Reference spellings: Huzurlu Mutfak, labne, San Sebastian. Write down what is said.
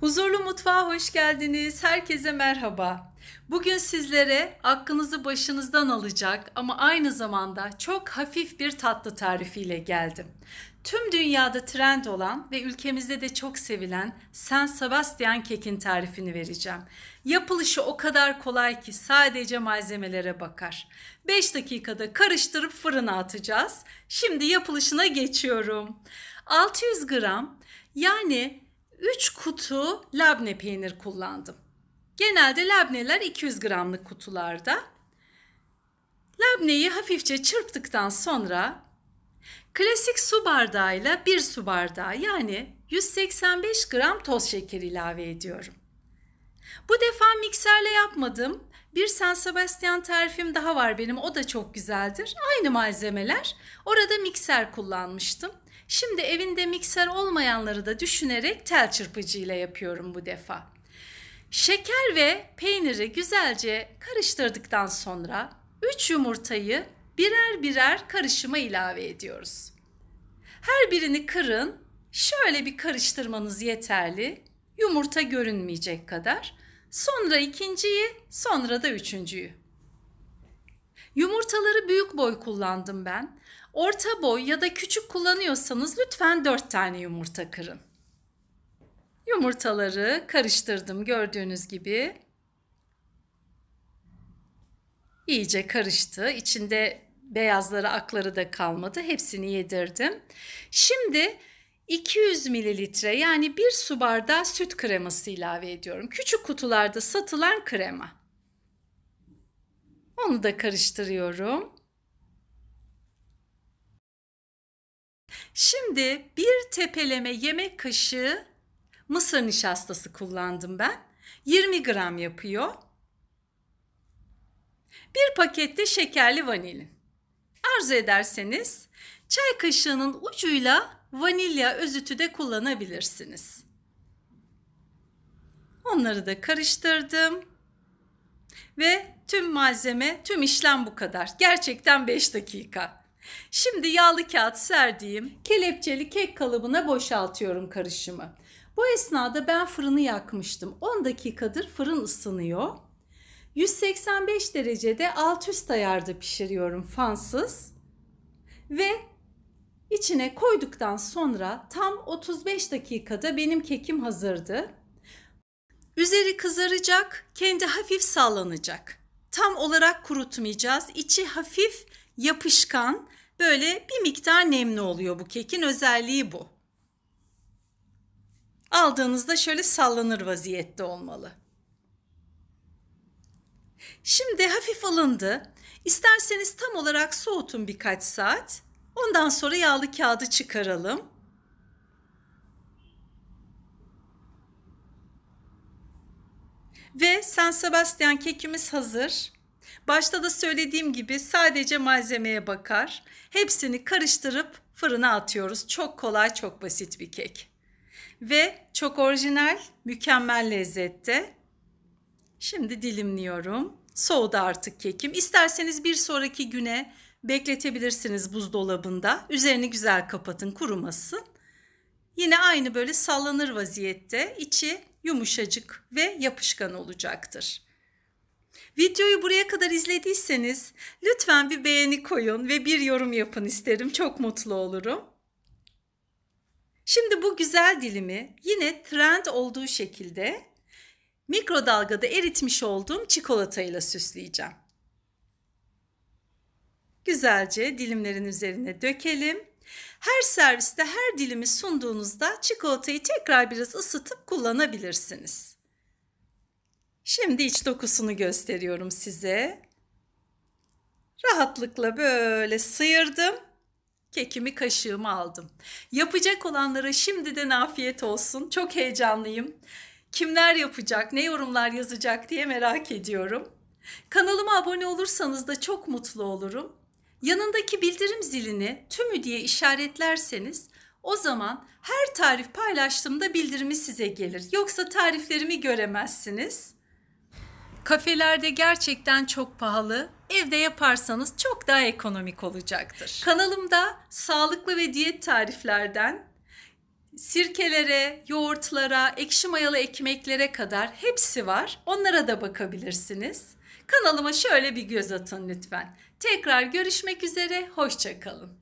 Huzurlu Mutfağa hoş geldiniz. Herkese merhaba. Bugün sizlere aklınızı başınızdan alacak ama aynı zamanda çok hafif bir tatlı tarifiyle geldim. Tüm dünyada trend olan ve ülkemizde de çok sevilen San Sebastian kekin tarifini vereceğim. Yapılışı o kadar kolay ki sadece malzemelere bakar. 5 dakikada karıştırıp fırına atacağız. Şimdi yapılışına geçiyorum. 600 gram yani 3 kutu labne peynir kullandım. Genelde labneler 200 gramlık kutularda. Labneyi hafifçe çırptıktan sonra klasik su bardağıyla 1 su bardağı yani 185 gram toz şekeri ilave ediyorum. Bu defa mikserle yapmadım. Bir San Sebastian tarifim daha var benim. O da çok güzeldir. Aynı malzemeler. Orada mikser kullanmıştım. Şimdi evinde mikser olmayanları da düşünerek tel çırpıcıyla yapıyorum bu defa. Şeker ve peyniri güzelce karıştırdıktan sonra 3 yumurtayı birer birer karışıma ilave ediyoruz. Her birini kırın. Şöyle bir karıştırmanız yeterli. Yumurta görünmeyecek kadar. Sonra ikinciyi, sonra da üçüncüyü. Yumurtaları büyük boy kullandım ben. Orta boy ya da küçük kullanıyorsanız lütfen 4 tane yumurta kırın. Yumurtaları karıştırdım gördüğünüz gibi. İyice karıştı. İçinde beyazları, akları da kalmadı. Hepsini yedirdim. Şimdi 200 mililitre yani 1 su bardağı süt kreması ilave ediyorum. Küçük kutularda satılan krema. Onu da karıştırıyorum. Şimdi 1 tepeleme yemek kaşığı mısır nişastası kullandım ben. 20 gram yapıyor. 1 paket de şekerli vanilin. Arzu ederseniz çay kaşığının ucuyla vanilya özütü de kullanabilirsiniz. Onları da karıştırdım. Ve tüm malzeme, tüm işlem bu kadar. Gerçekten 5 dakika. Şimdi yağlı kağıt serdiğim kelepçeli kek kalıbına boşaltıyorum karışımı. Bu esnada ben fırını yakmıştım. 10 dakikadır fırın ısınıyor. 185 derecede alt üst ayarda pişiriyorum fansız. Ve İçine koyduktan sonra tam 35 dakikada benim kekim hazırdı. Üzeri kızaracak, kendi hafif sallanacak. Tam olarak kurutmayacağız. İçi hafif yapışkan, böyle bir miktar nemli oluyor bu kekin özelliği bu. Aldığınızda şöyle sallanır vaziyette olmalı. Şimdi hafif alındı. İsterseniz tam olarak soğutun birkaç saat. Ondan sonra yağlı kağıdı çıkaralım. Ve San Sebastian kekimiz hazır. Başta da söylediğim gibi sadece malzemeye bakar. Hepsini karıştırıp fırına atıyoruz. Çok kolay, çok basit bir kek. Ve çok orijinal, mükemmel lezzette. Şimdi dilimliyorum. Soğudu artık kekim. İsterseniz bir sonraki güne bekletebilirsiniz buzdolabında. Üzerini güzel kapatın kurumasın. Yine aynı böyle sallanır vaziyette içi yumuşacık ve yapışkan olacaktır. Videoyu buraya kadar izlediyseniz lütfen bir beğeni koyun ve bir yorum yapın isterim. Çok mutlu olurum. Şimdi bu güzel dilimi yine trend olduğu şekilde mikrodalgada eritmiş olduğum çikolatayla süsleyeceğim. Güzelce dilimlerin üzerine dökelim. Her serviste her dilimi sunduğunuzda çikolatayı tekrar biraz ısıtıp kullanabilirsiniz. Şimdi iç dokusunu gösteriyorum size. Rahatlıkla böyle sıyırdım. Kekimi kaşığıma aldım. Yapacak olanlara şimdiden afiyet olsun. Çok heyecanlıyım. Kimler yapacak, ne yorumlar yazacak diye merak ediyorum. Kanalıma abone olursanız da çok mutlu olurum. Yanındaki bildirim zilini tümü diye işaretlerseniz o zaman her tarif paylaştığımda bildirimi size gelir. Yoksa tariflerimi göremezsiniz. Kafelerde gerçekten çok pahalı. Evde yaparsanız çok daha ekonomik olacaktır. Kanalımda sağlıklı ve diyet tariflerden, sirkelere, yoğurtlara, ekşi mayalı ekmeklere kadar hepsi var. Onlara da bakabilirsiniz. Kanalıma şöyle bir göz atın lütfen. Tekrar görüşmek üzere, hoşça kalın.